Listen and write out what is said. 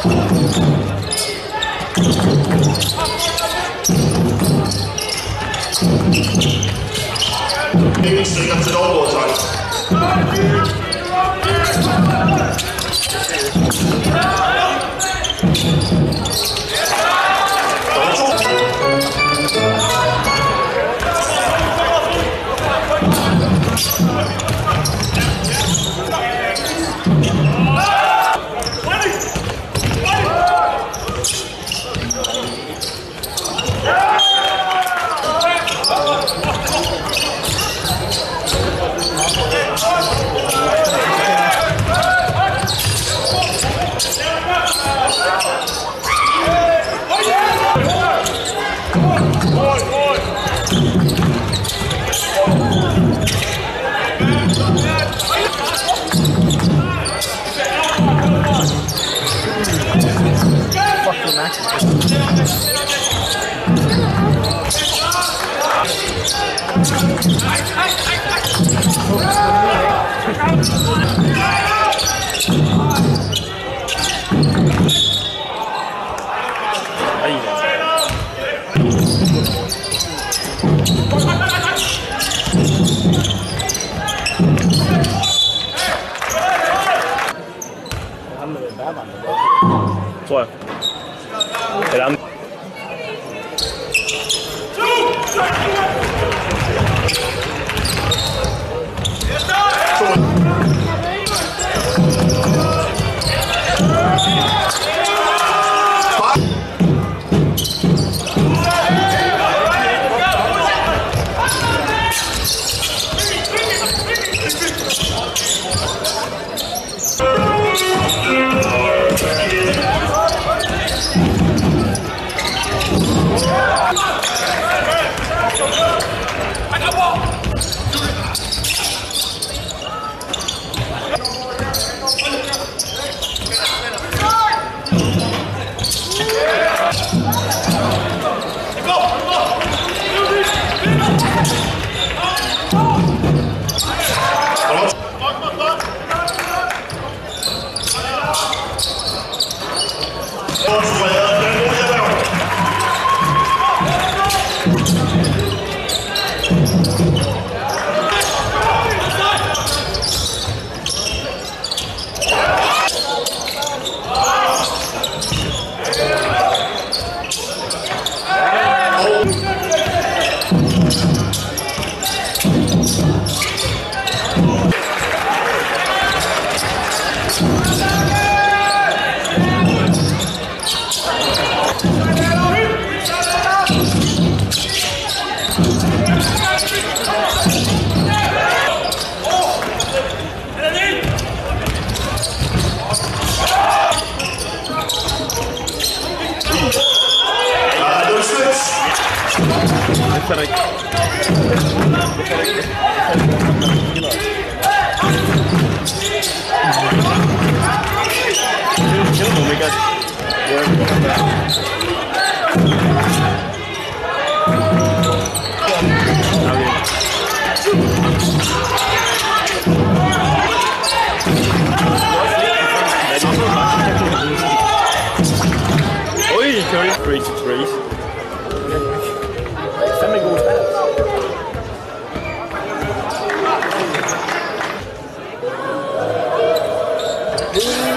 Livingston, that's an elbow